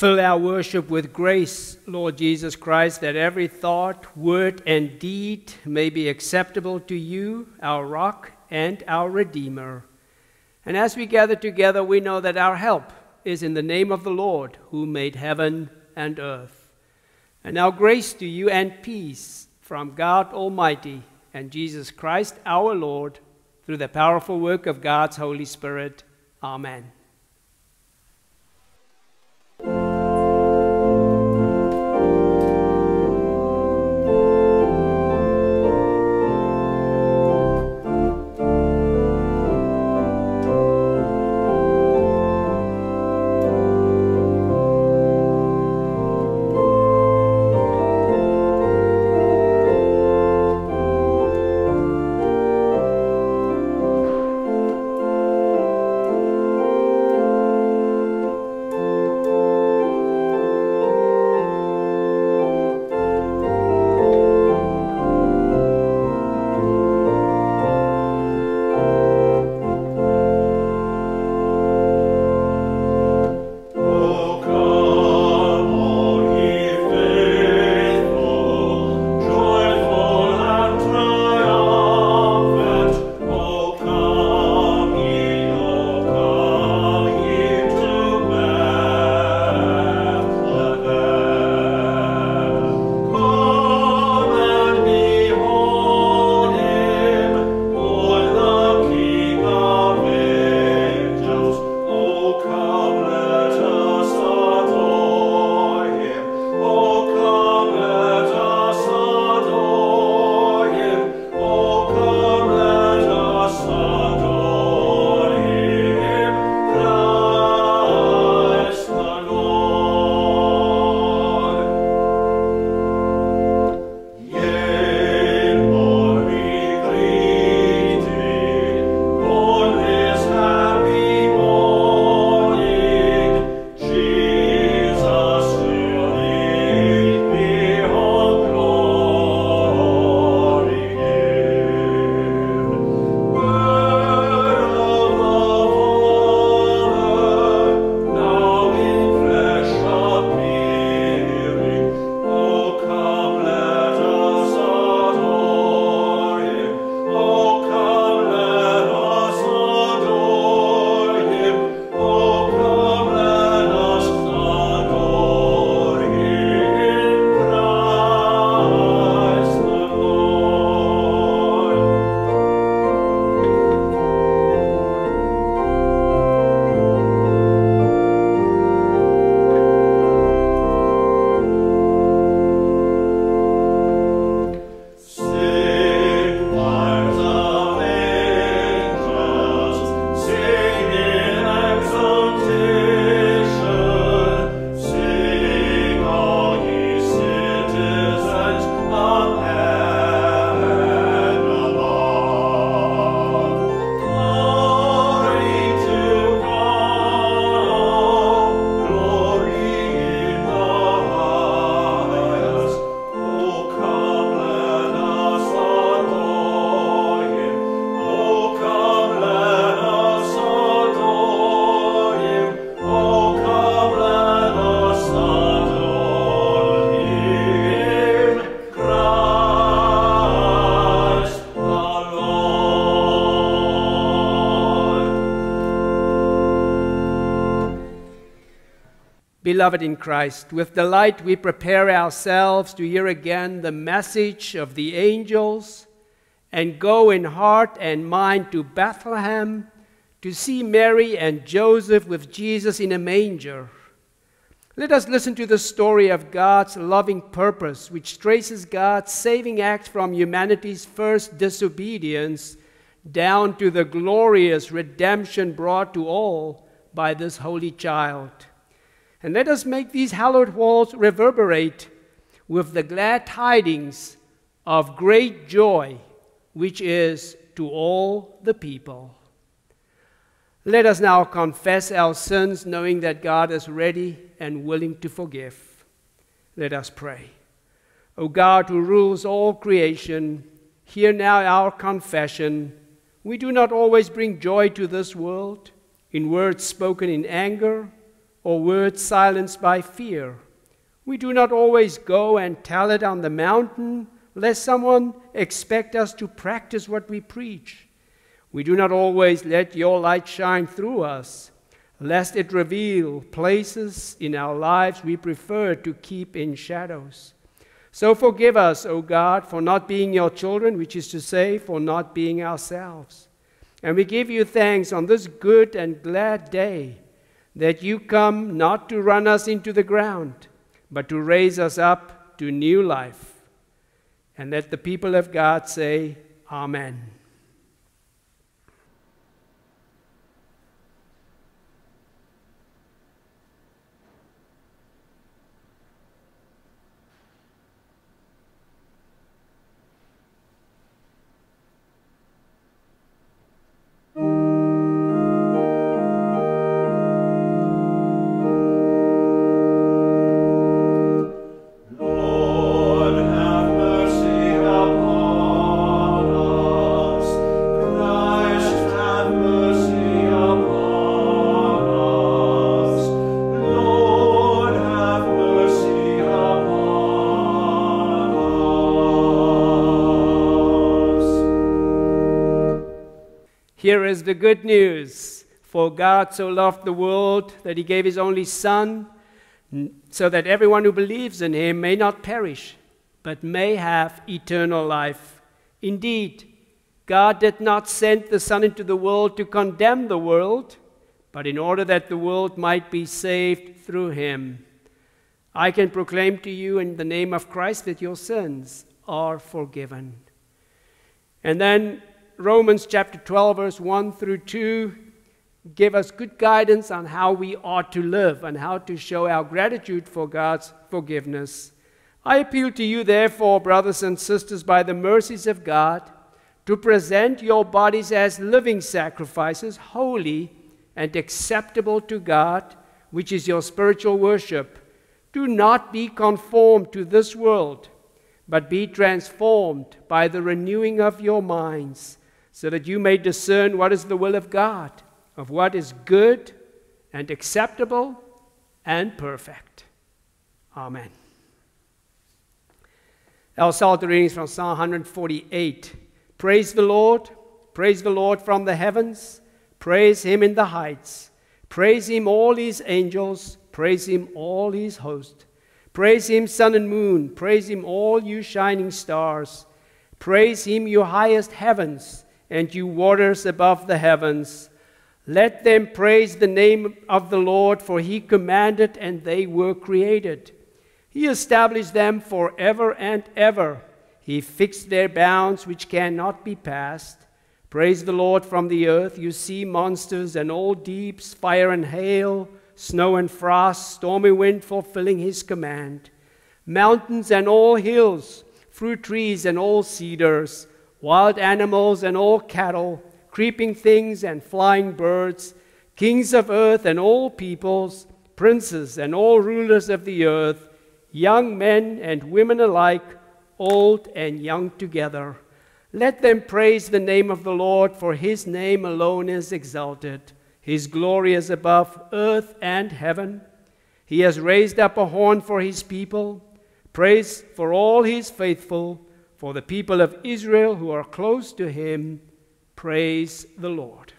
Fill our worship with grace, Lord Jesus Christ, that every thought, word, and deed may be acceptable to you, our rock and our Redeemer. And as we gather together, we know that our help is in the name of the Lord, who made heaven and earth. And now grace to you and peace from God Almighty and Jesus Christ our Lord, through the powerful work of God's Holy Spirit. Amen. Beloved in Christ, with delight we prepare ourselves to hear again the message of the angels and go in heart and mind to Bethlehem to see Mary and Joseph with Jesus in a manger. Let us listen to the story of God's loving purpose, which traces God's saving act from humanity's first disobedience down to the glorious redemption brought to all by this holy child. And let us make these hallowed halls reverberate with the glad tidings of great joy, which is to all the people. Let us now confess our sins, knowing that God is ready and willing to forgive. Let us pray. O God, who rules all creation, hear now our confession. We do not always bring joy to this world, in words spoken in anger, or words silenced by fear. We do not always go and tell it on the mountain, lest someone expect us to practice what we preach. We do not always let your light shine through us, lest it reveal places in our lives we prefer to keep in shadows. So forgive us, O God, for not being your children, which is to say, for not being ourselves. And we give you thanks on this good and glad day that you come not to run us into the ground, but to raise us up to new life. And let the people of God say, Amen. Here is the good news. For God so loved the world that he gave his only Son, so that everyone who believes in him may not perish, but may have eternal life. Indeed, God did not send the Son into the world to condemn the world, but in order that the world might be saved through him. I can proclaim to you in the name of Christ that your sins are forgiven. And then Romans chapter 12, verse 1 through 2 give us good guidance on how we ought to live and how to show our gratitude for God's forgiveness. I appeal to you, therefore, brothers and sisters, by the mercies of God, to present your bodies as living sacrifices, holy and acceptable to God, which is your spiritual worship. Do not be conformed to this world, but be transformed by the renewing of your minds, so that you may discern what is the will of God, of what is good and acceptable and perfect. Amen. Our Psalter readings from Psalm 148. Praise the Lord. Praise the Lord from the heavens. Praise him in the heights. Praise him, all his angels. Praise him, all his host. Praise him, sun and moon. Praise him, all you shining stars. Praise him, you highest heavens, and you waters above the heavens. Let them praise the name of the Lord, for he commanded and they were created. He established them forever and ever. He fixed their bounds which cannot be passed. Praise the Lord from the earth, you sea monsters and all deeps, fire and hail, snow and frost, stormy wind fulfilling his command. Mountains and all hills, fruit trees and all cedars, wild animals and all cattle, creeping things and flying birds, kings of earth and all peoples, princes and all rulers of the earth, young men and women alike, old and young together. Let them praise the name of the Lord, for his name alone is exalted. His glory is above earth and heaven. He has raised up a horn for his people, praise for all his faithful, for the people of Israel who are close to him. Praise the Lord.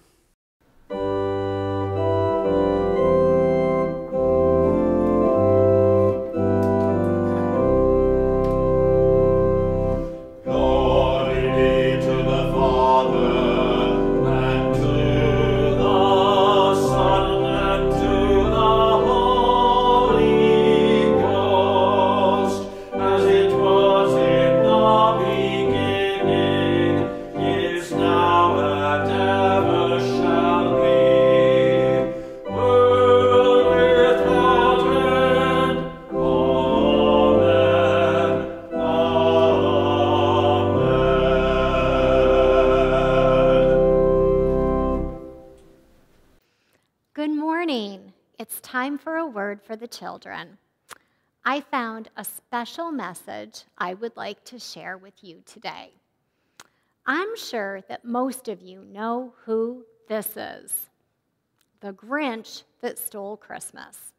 For the children. I found a special message I would like to share with you today. I'm sure that most of you know who this is, the Grinch that stole Christmas.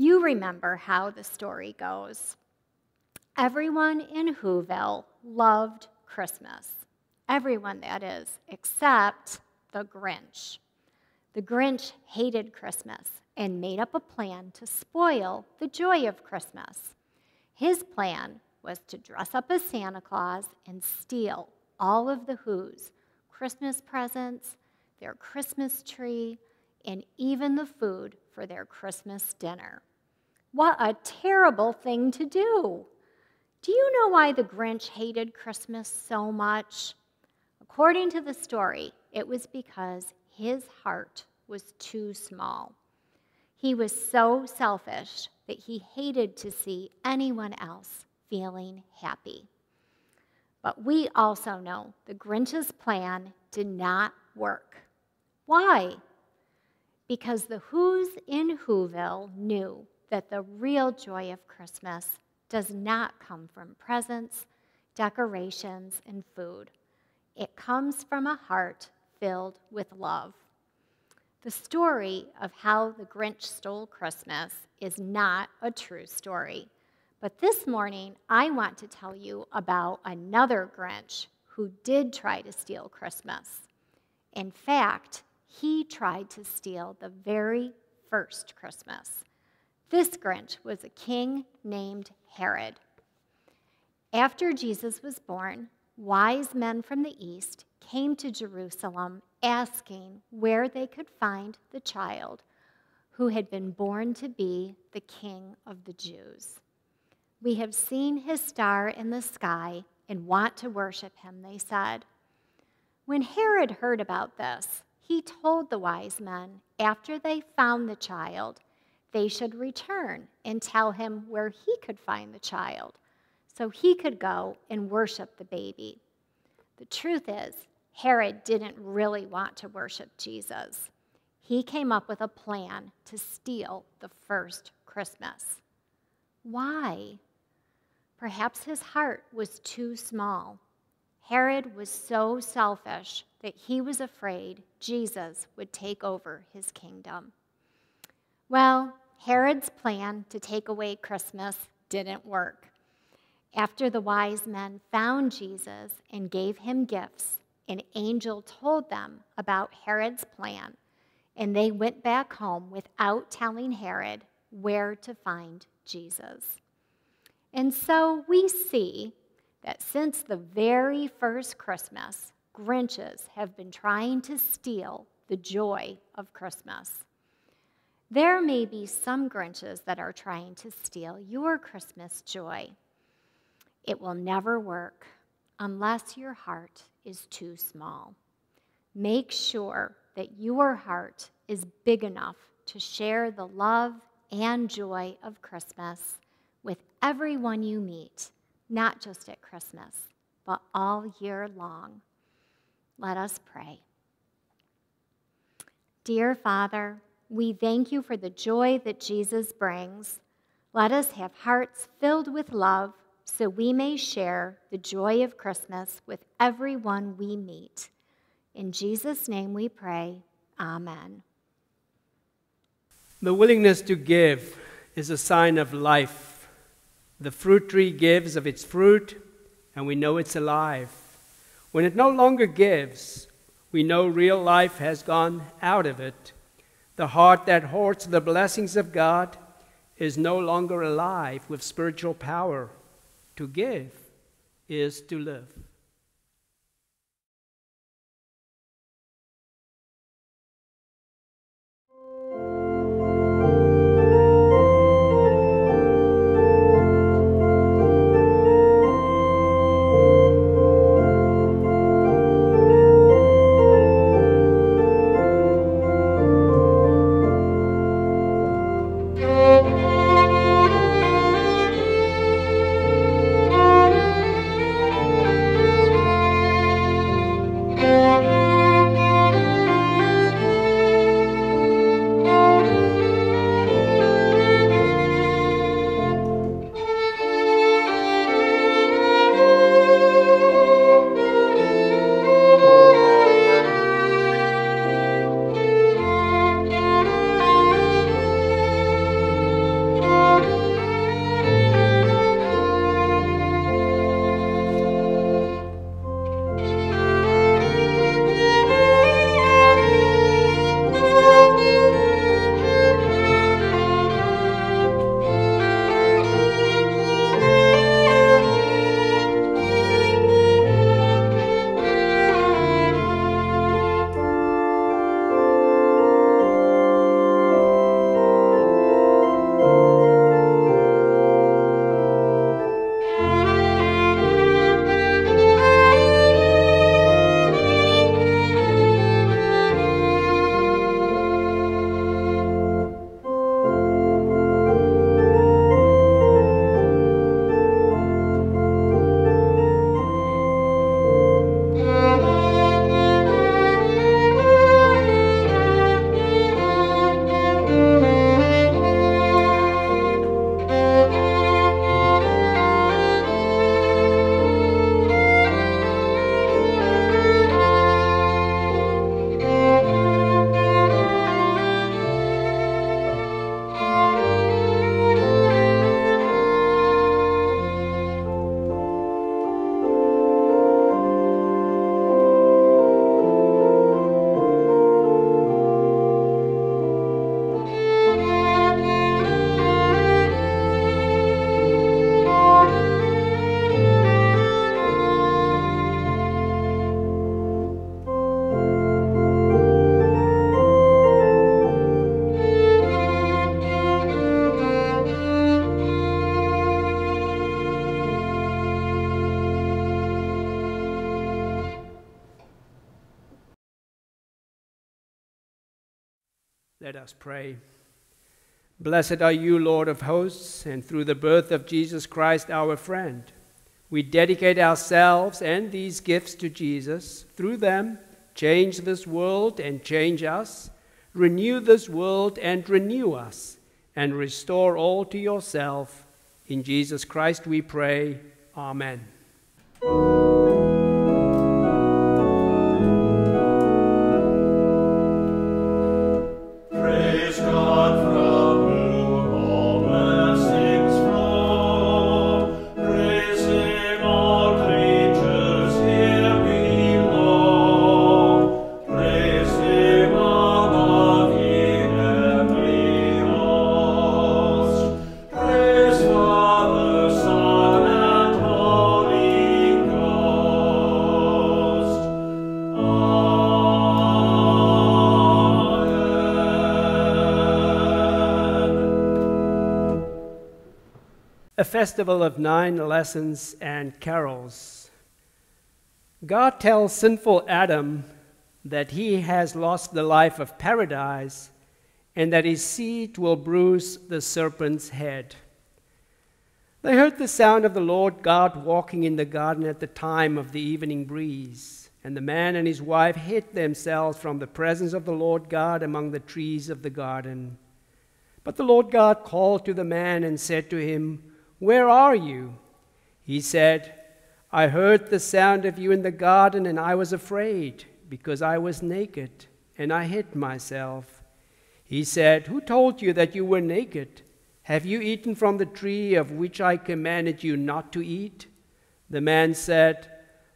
You remember how the story goes. Everyone in Whoville loved Christmas. Everyone, that is, except the Grinch. The Grinch hated Christmas and made up a plan to spoil the joy of Christmas. His plan was to dress up as Santa Claus and steal all of the Who's Christmas presents, their Christmas tree, and even the food for their Christmas dinner. What a terrible thing to do! Do you know why the Grinch hated Christmas so much? According to the story, it was because his heart was too small. He was so selfish that he hated to see anyone else feeling happy. But we also know the Grinch's plan did not work. Why? Because the Who's in Whoville knew that the real joy of Christmas does not come from presents, decorations, and food. It comes from a heart filled with love. The story of how the Grinch stole Christmas is not a true story. But this morning, I want to tell you about another Grinch who did try to steal Christmas. In fact, he tried to steal the very first Christmas. This Grinch was a king named Herod. After Jesus was born, wise men from the east came to Jerusalem asking where they could find the child who had been born to be the king of the Jews. "We have seen his star in the sky and want to worship him," they said. When Herod heard about this, he told the wise men after they found the child, they should return and tell him where he could find the child so he could go and worship the baby. The truth is, Herod didn't really want to worship Jesus. He came up with a plan to steal the first Christmas. Why? Perhaps his heart was too small. Herod was so selfish that he was afraid Jesus would take over his kingdom. Well, Herod's plan to take away Christmas didn't work. After the wise men found Jesus and gave him gifts, an angel told them about Herod's plan, and they went back home without telling Herod where to find Jesus. And so we see that since the very first Christmas, Grinches have been trying to steal the joy of Christmas. There may be some Grinches that are trying to steal your Christmas joy. It will never work unless your heart is too small. Make sure that your heart is big enough to share the love and joy of Christmas with everyone you meet, not just at Christmas, but all year long. Let us pray. Dear Father, we thank you for the joy that Jesus brings. Let us have hearts filled with love so we may share the joy of Christmas with everyone we meet. In Jesus' name we pray. Amen. The willingness to give is a sign of life. The fruit tree gives of its fruit, and we know it's alive. When it no longer gives, we know real life has gone out of it. The heart that hoards the blessings of God is no longer alive with spiritual power. To give is to live. Let us pray. Blessed are you, Lord of hosts, and through the birth of Jesus Christ, our friend, we dedicate ourselves and these gifts to Jesus. Through them, change this world and change us, renew this world and renew us, and restore all to yourself. In Jesus Christ we pray. Amen. A Festival of Nine Lessons and Carols. God tells sinful Adam that he has lost the life of paradise and that his seed will bruise the serpent's head. They heard the sound of the Lord God walking in the garden at the time of the evening breeze, and the man and his wife hid themselves from the presence of the Lord God among the trees of the garden. But the Lord God called to the man and said to him, "Where are you?" He said, "I heard the sound of you in the garden, and I was afraid, because I was naked, and I hid myself." He said, "Who told you that you were naked? Have you eaten from the tree of which I commanded you not to eat?" The man said,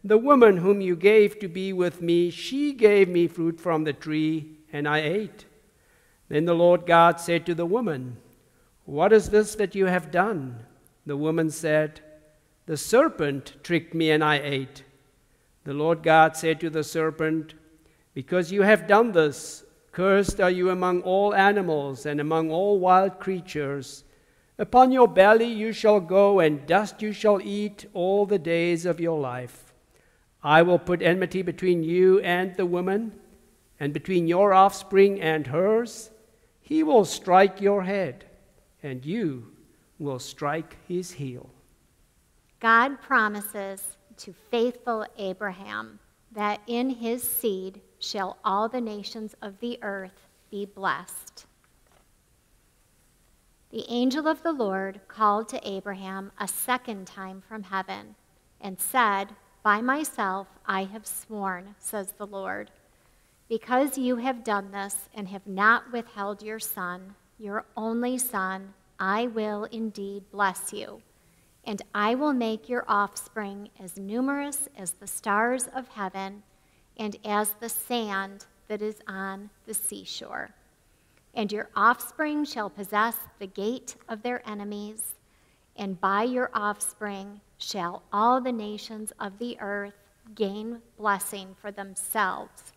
"The woman whom you gave to be with me, she gave me fruit from the tree, and I ate." Then the Lord God said to the woman, "What is this that you have done?" The woman said, "The serpent tricked me and I ate." The Lord God said to the serpent, "Because you have done this, cursed are you among all animals and among all wild creatures. Upon your belly you shall go, and dust you shall eat all the days of your life. I will put enmity between you and the woman, and between your offspring and hers. He will strike your head, and you will strike his heel." God promises to faithful Abraham that in his seed shall all the nations of the earth be blessed. The angel of the Lord called to Abraham a second time from heaven and said, "By myself I have sworn, says the Lord, because you have done this and have not withheld your son, your only son, I will indeed bless you, and I will make your offspring as numerous as the stars of heaven and as the sand that is on the seashore. And your offspring shall possess the gate of their enemies, and by your offspring shall all the nations of the earth gain blessing for themselves,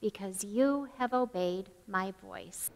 because you have obeyed my voice."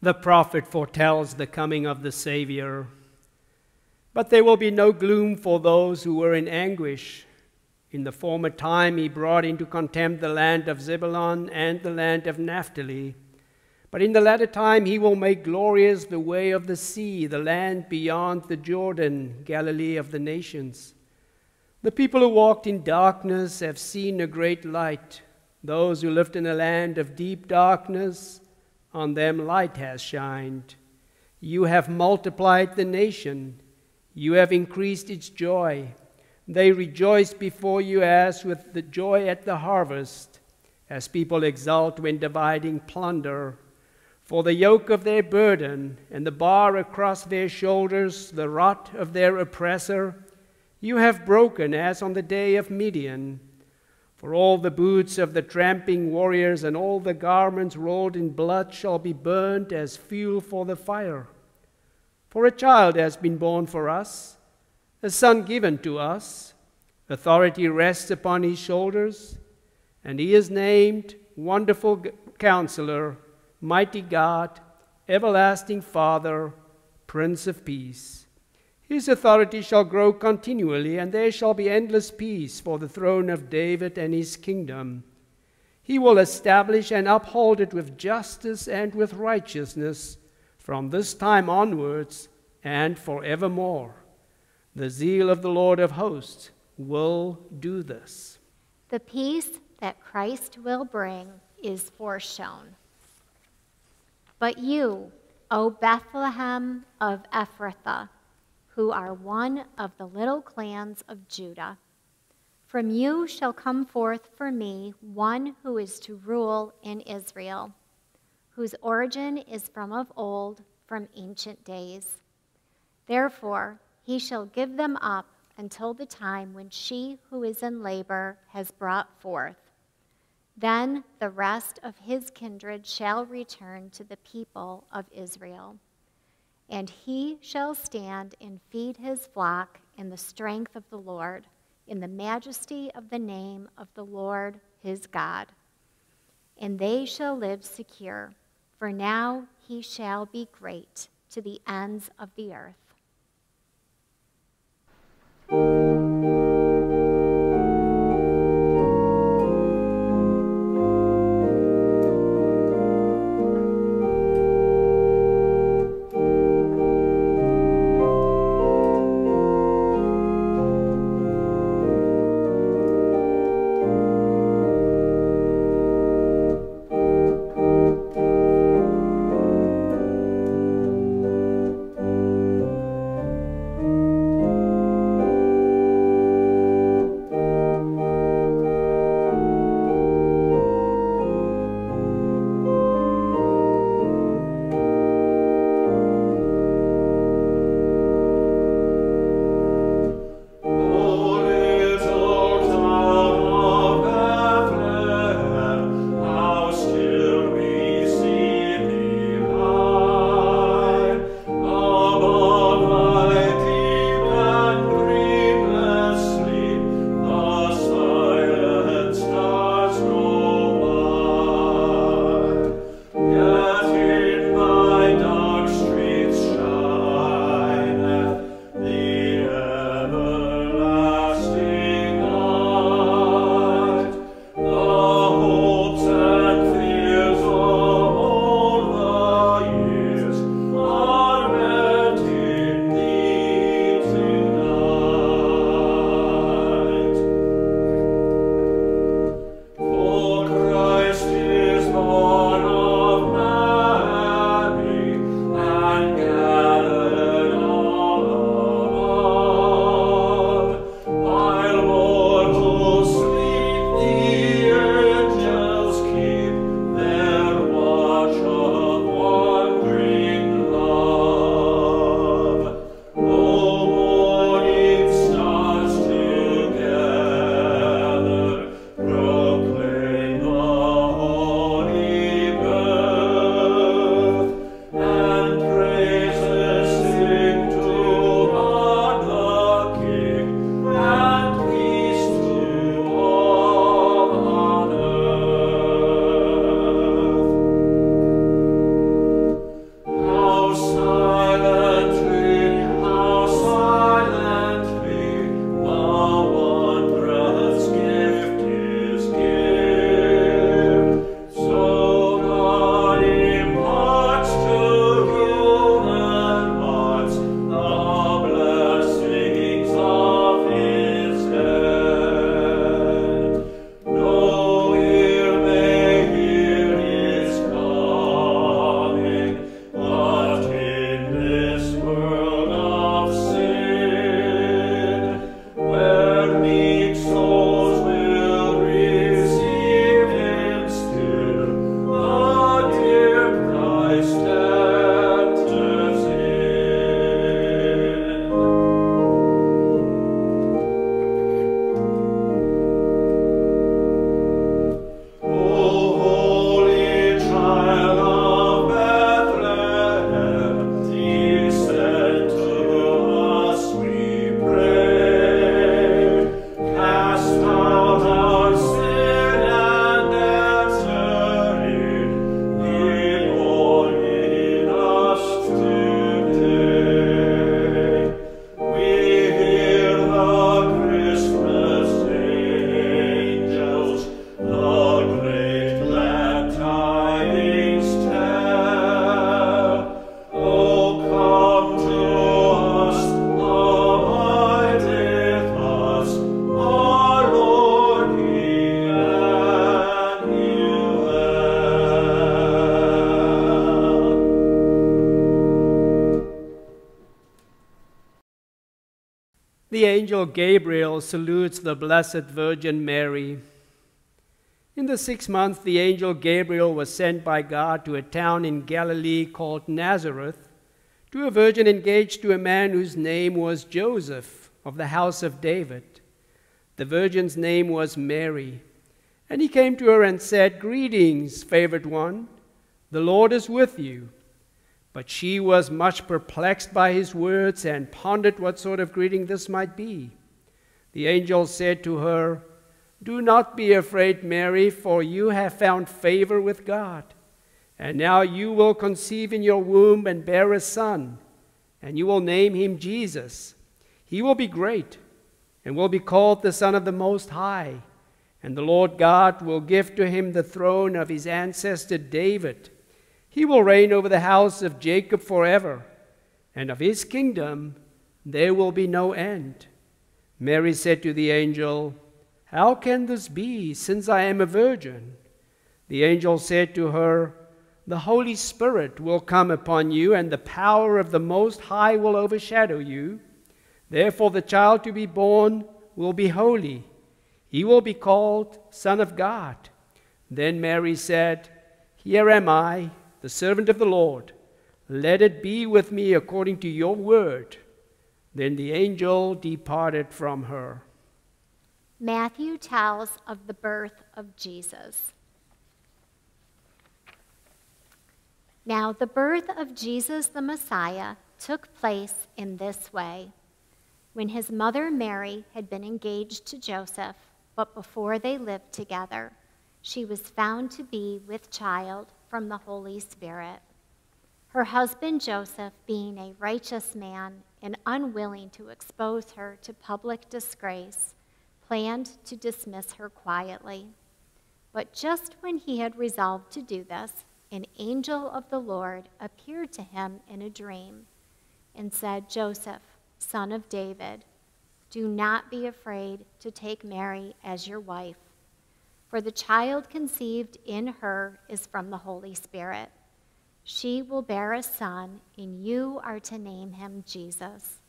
The prophet foretells the coming of the Savior. But there will be no gloom for those who were in anguish. In the former time he brought into contempt the land of Zebulun and the land of Naphtali. But in the latter time he will make glorious the way of the sea, the land beyond the Jordan, Galilee of the nations. The people who walked in darkness have seen a great light. Those who lived in a land of deep darkness, on them light has shined. You have multiplied the nation. You have increased its joy. They rejoice before you as with the joy at the harvest, as people exult when dividing plunder. For the yoke of their burden and the bar across their shoulders, the rod of their oppressor, you have broken as on the day of Midian. For all the boots of the tramping warriors and all the garments rolled in blood shall be burned as fuel for the fire. For a child has been born for us, a son given to us. Authority rests upon his shoulders, and he is named Wonderful Counselor, Mighty God, Everlasting Father, Prince of Peace. His authority shall grow continually, and there shall be endless peace for the throne of David and his kingdom. He will establish and uphold it with justice and with righteousness from this time onwards and forevermore. The zeal of the Lord of hosts will do this. The peace that Christ will bring is foreshown. But you, O Bethlehem of Ephrathah, who are one of the little clans of Judah. From you shall come forth for me one who is to rule in Israel, whose origin is from of old, from ancient days. Therefore he shall give them up until the time when she who is in labor has brought forth. Then the rest of his kindred shall return to the people of Israel. And he shall stand and feed his flock in the strength of the Lord, in the majesty of the name of the Lord his God. And they shall live secure, for now he shall be great to the ends of the earth. the angel Gabriel salutes the Blessed Virgin Mary. In the 6th month, the angel Gabriel was sent by God to a town in Galilee called Nazareth, to a virgin engaged to a man whose name was Joseph, of the house of David. The virgin's name was Mary. And he came to her and said, "Greetings, favored one, the Lord is with you." But she was much perplexed by his words and pondered what sort of greeting this might be. The angel said to her, "Do not be afraid, Mary, for you have found favor with God. And now you will conceive in your womb and bear a son, and you will name him Jesus. He will be great and will be called the Son of the Most High, and the Lord God will give to him the throne of his ancestor David. He will reign over the house of Jacob forever, and of his kingdom there will be no end." Mary said to the angel, "How can this be, since I am a virgin?" The angel said to her, "The Holy Spirit will come upon you, and the power of the Most High will overshadow you. Therefore the child to be born will be holy. He will be called Son of God." Then Mary said, "Here am I, the servant of the Lord. Let it be with me according to your word." Then the angel departed from her. Matthew tells of the birth of Jesus. Now, the birth of Jesus the Messiah took place in this way. When his mother Mary had been engaged to Joseph, but before they lived together, she was found to be with child from the Holy Spirit. Her husband Joseph, being a righteous man and unwilling to expose her to public disgrace, planned to dismiss her quietly. But just when he had resolved to do this, an angel of the Lord appeared to him in a dream and said, "Joseph, son of David, do not be afraid to take Mary as your wife, for the child conceived in her is from the Holy Spirit. She will bear a son, and you are to name him Jesus,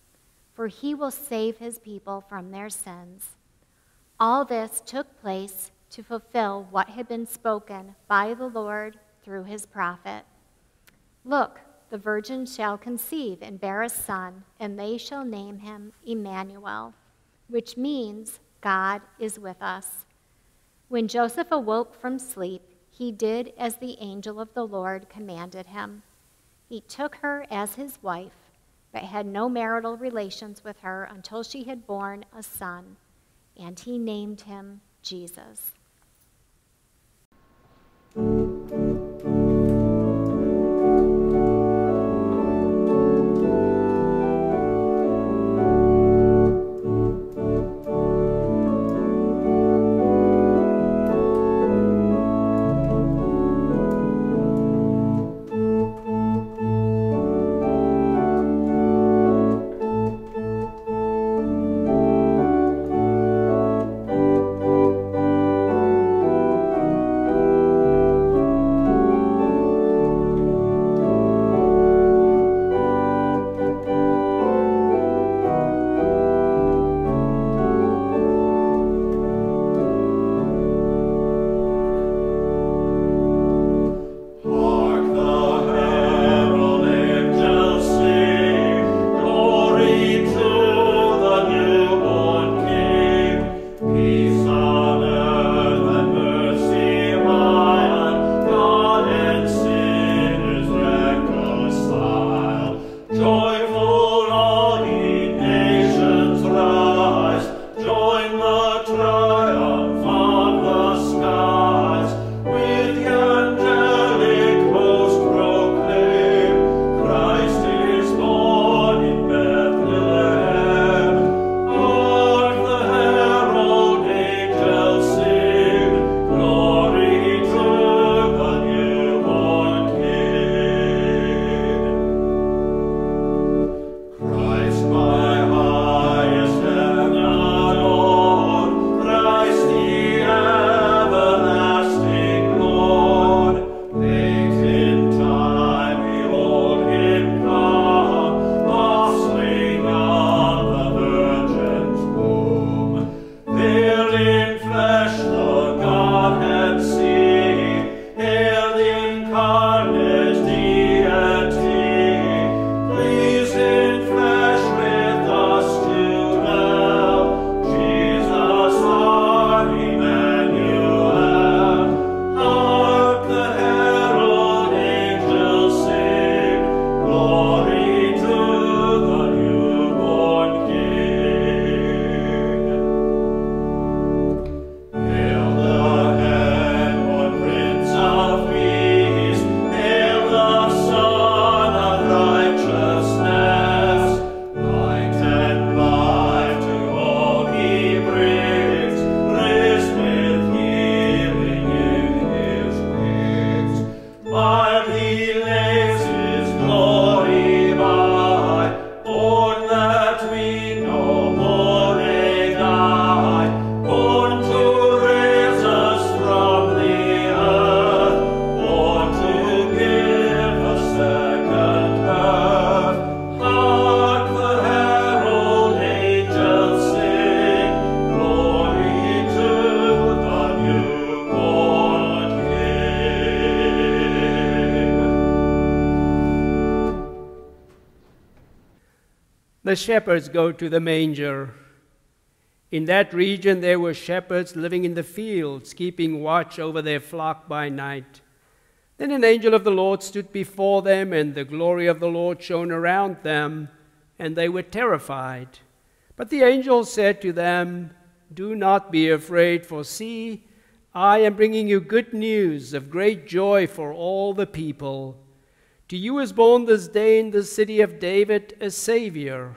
for he will save his people from their sins." All this took place to fulfill what had been spoken by the Lord through his prophet. "Look, the virgin shall conceive and bear a son, and they shall name him Emmanuel," which means God is with us. When Joseph awoke from sleep, he did as the angel of the Lord commanded him. He took her as his wife, but had no marital relations with her until she had borne a son, and he named him Jesus. While he lives his glory by, born that we no more may die, born to raise us from the earth, born to give a second birth. Hark, the herald angels sing, glory to the newborn. The shepherds go to the manger. In that region there were shepherds living in the fields, keeping watch over their flock by night. Then an angel of the Lord stood before them, and the glory of the Lord shone around them, and they were terrified. But the angel said to them, "Do not be afraid, for see, I am bringing you good news of great joy for all the people. To you is born this day in the city of David a Savior,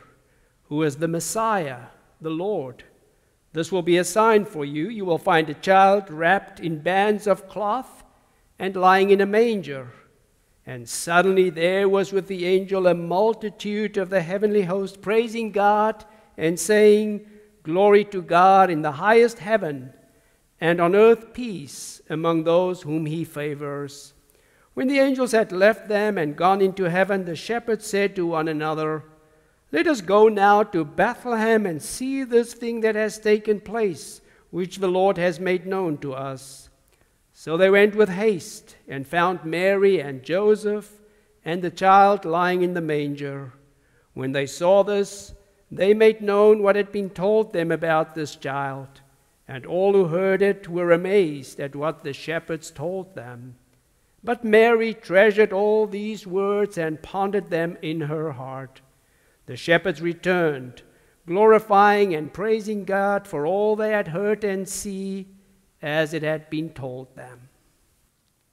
who is the Messiah, the Lord. This will be a sign for you. You will find a child wrapped in bands of cloth and lying in a manger." And suddenly there was with the angel a multitude of the heavenly host, praising God and saying, "Glory to God in the highest heaven, and on earth peace among those whom he favors." When the angels had left them and gone into heaven, the shepherds said to one another, "Let us go now to Bethlehem and see this thing that has taken place, which the Lord has made known to us." So they went with haste and found Mary and Joseph and the child lying in the manger. When they saw this, they made known what had been told them about this child, and all who heard it were amazed at what the shepherds told them. But Mary treasured all these words and pondered them in her heart. The shepherds returned, glorifying and praising God for all they had heard and seen, as it had been told them.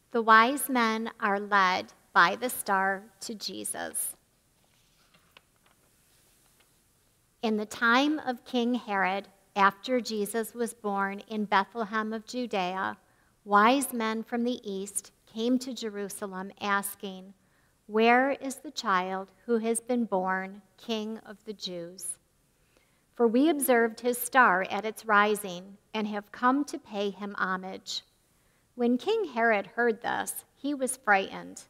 The wise men are led by the star to Jesus. In the time of King Herod, after Jesus was born in Bethlehem of Judea, wise men from the east came to Jerusalem asking, "Where is the child who has been born King of the Jews? For we observed his star at its rising and have come to pay him homage." When King Herod heard this, he was frightened,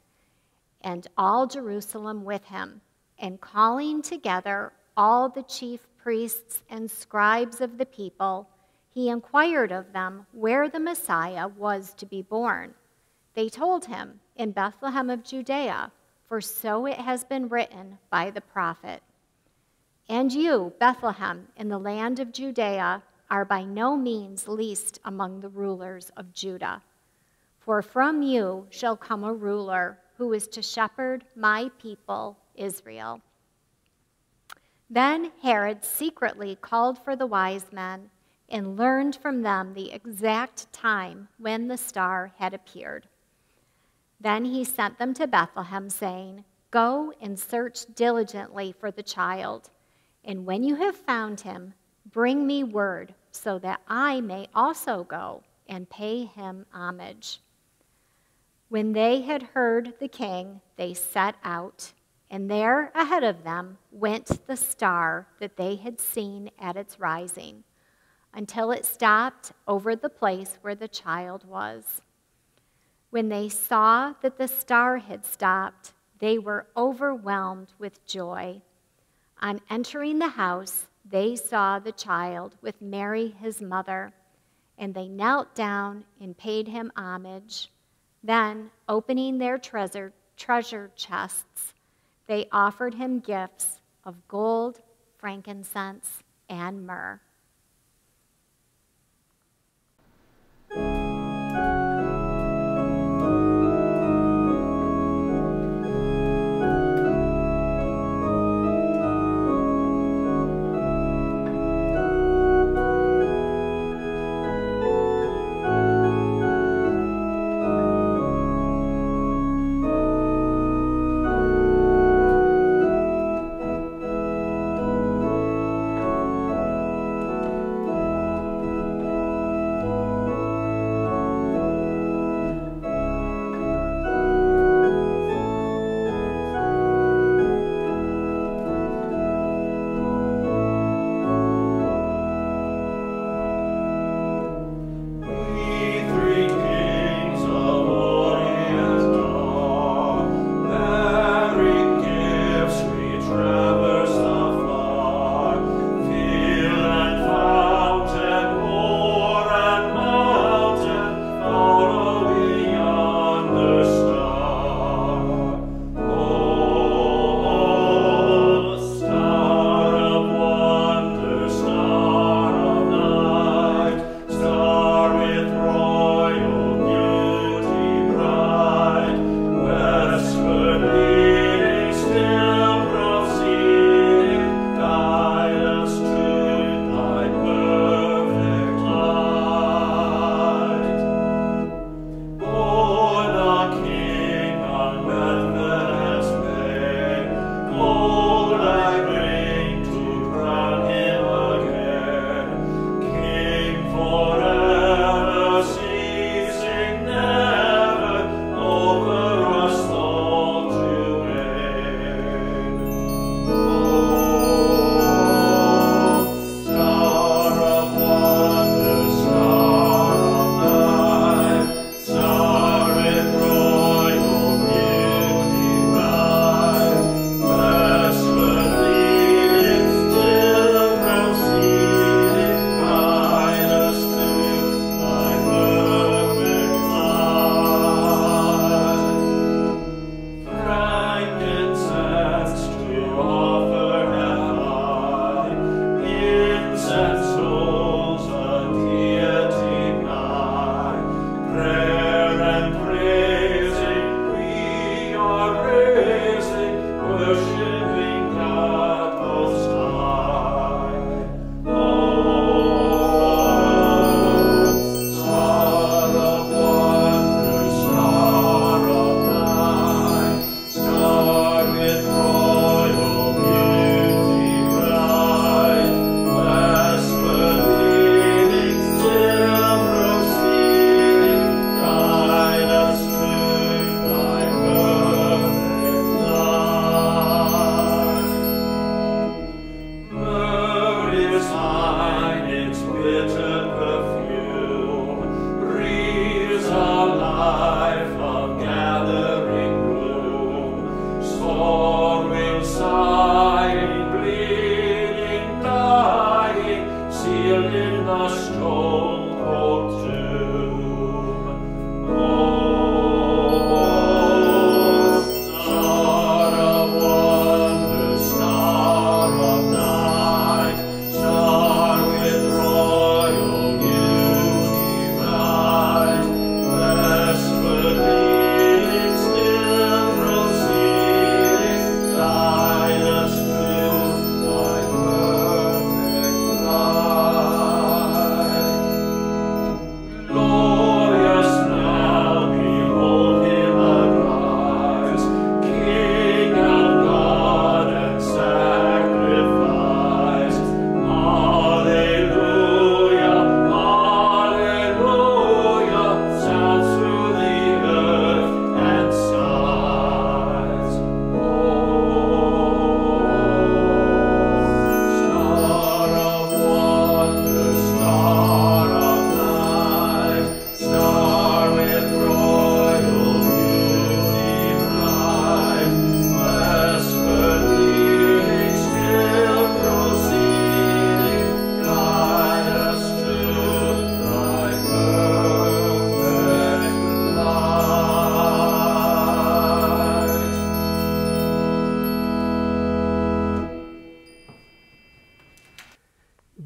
and all Jerusalem with him, and calling together all the chief priests and scribes of the people, he inquired of them where the Messiah was to be born. They told him, "In Bethlehem of Judea, for so it has been written by the prophet. And you, Bethlehem, in the land of Judea, are by no means least among the rulers of Judah. For from you shall come a ruler who is to shepherd my people Israel." Then Herod secretly called for the wise men and learned from them the exact time when the star had appeared. Then he sent them to Bethlehem, saying, "Go and search diligently for the child, and when you have found him, bring me word so that I may also go and pay him homage." When they had heard the king, they set out, and there ahead of them went the star that they had seen at its rising, until it stopped over the place where the child was. When they saw that the star had stopped, they were overwhelmed with joy. On entering the house, they saw the child with Mary, his mother, and they knelt down and paid him homage. Then, opening their treasure chests, they offered him gifts of gold, frankincense, and myrrh.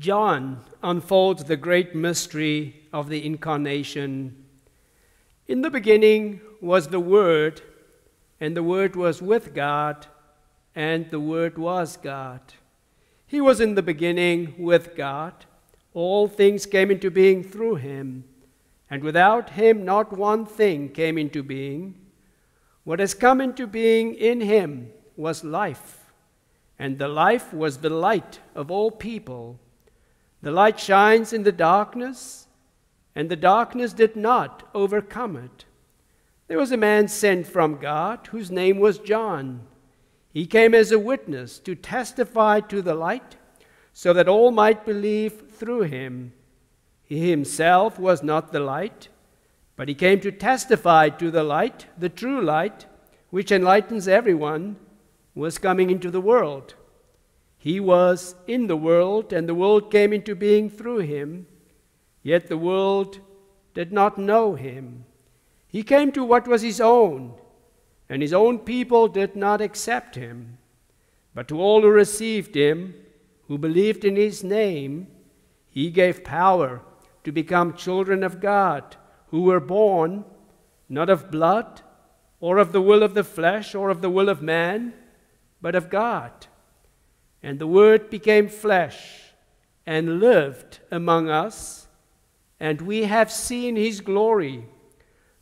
John unfolds the great mystery of the Incarnation. In the beginning was the Word, and the Word was with God, and the Word was God. He was in the beginning with God. All things came into being through him, and without him not one thing came into being. What has come into being in him was life, and the life was the light of all people. The light shines in the darkness, and the darkness did not overcome it. There was a man sent from God whose name was John. He came as a witness to testify to the light, so that all might believe through him. He himself was not the light, but he came to testify to the light. The true light, which enlightens everyone, was coming into the world. He was in the world, and the world came into being through him, yet the world did not know him. He came to what was his own, and his own people did not accept him. But to all who received him, who believed in his name, he gave power to become children of God, who were born not of blood, or of the will of the flesh, or of the will of man, but of God. And the Word became flesh and lived among us, and we have seen his glory,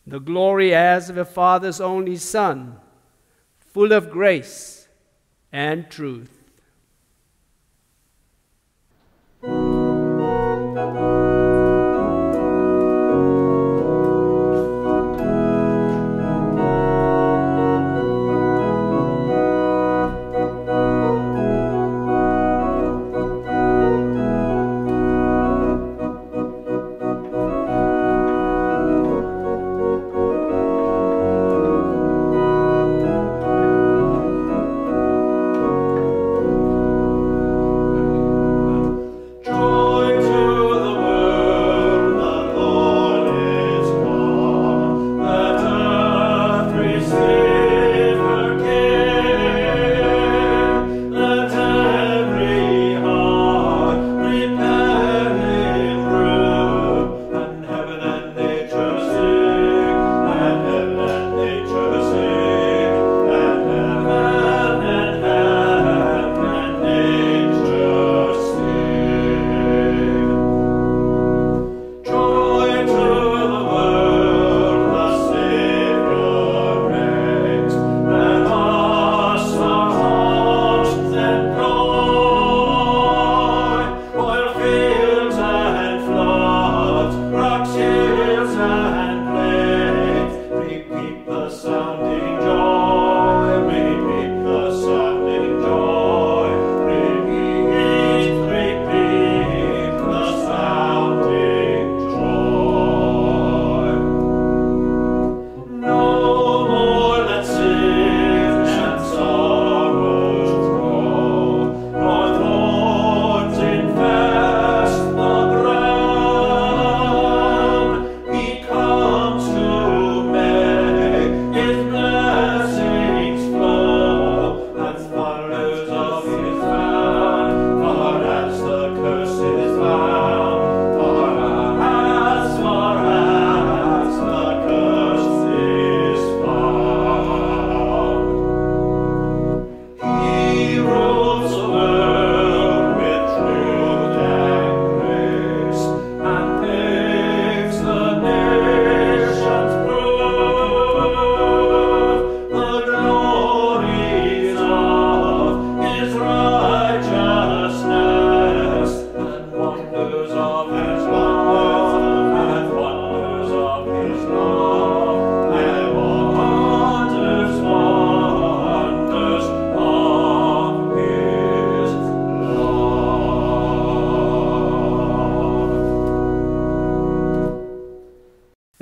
the glory as of a Father's only Son, full of grace and truth.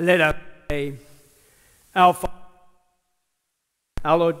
Let us pray. Our Father, hallowed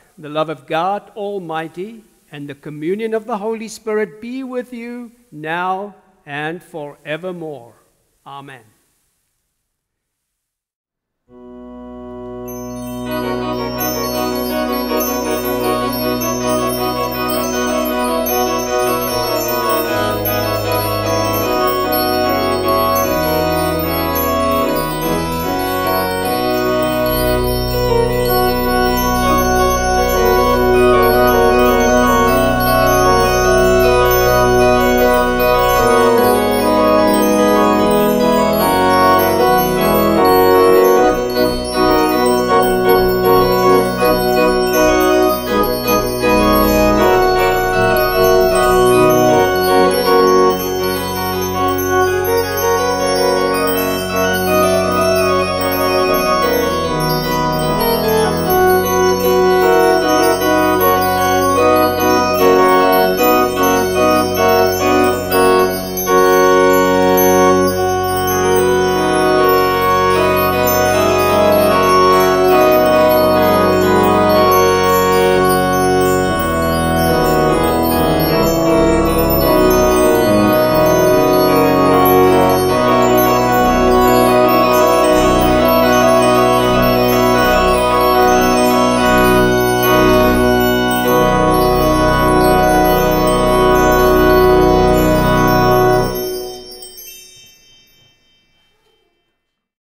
the love of God Almighty, and the communion of the Holy Spirit be with you now and forevermore. Amen.